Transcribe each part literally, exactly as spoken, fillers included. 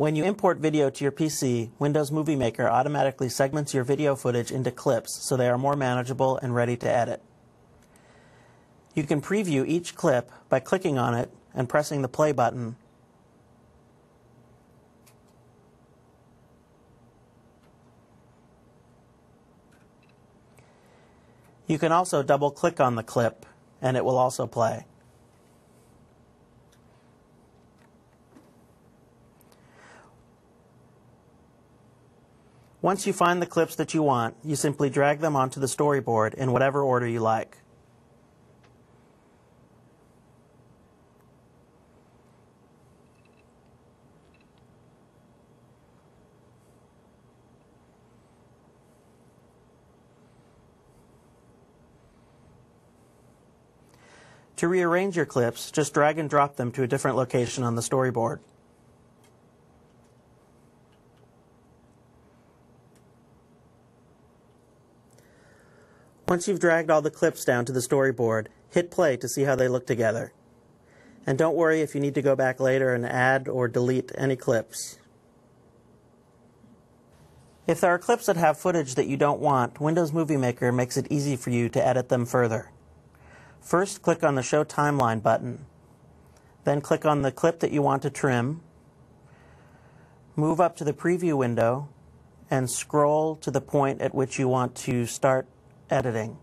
When you import video to your P C, Windows Movie Maker automatically segments your video footage into clips so they are more manageable and ready to edit. You can preview each clip by clicking on it and pressing the play button. You can also double-click on the clip, and it will also play. Once you find the clips that you want, you simply drag them onto the storyboard in whatever order you like. To rearrange your clips, just drag and drop them to a different location on the storyboard. Once you've dragged all the clips down to the storyboard, hit play to see how they look together. And don't worry if you need to go back later and add or delete any clips. If there are clips that have footage that you don't want, Windows Movie Maker makes it easy for you to edit them further. First, click on the Show Timeline button. Then click on the clip that you want to trim. Move up to the preview window and scroll to the point at which you want to start editing.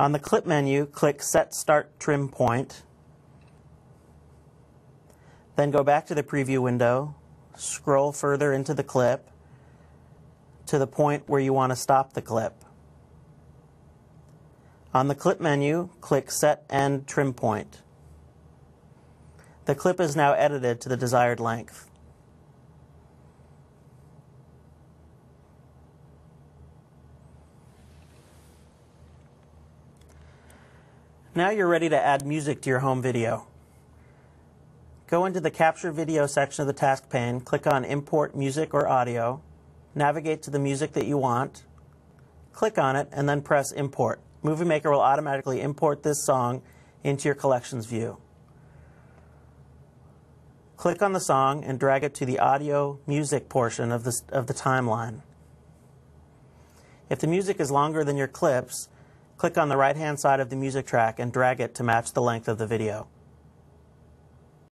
On the clip menu, click Set Start Trim Point. Then go back to the preview window, scroll further into the clip to the point where you want to stop the clip. On the clip menu, click Set End Trim Point. The clip is now edited to the desired length. Now you're ready to add music to your home video. Go into the Capture Video section of the task pane, click on Import Music or Audio, navigate to the music that you want, click on it, and then press Import. Movie Maker will automatically import this song into your collections view. Click on the song and drag it to the audio music portion of the, of the timeline. If the music is longer than your clips, click on the right-hand side of the music track and drag it to match the length of the video.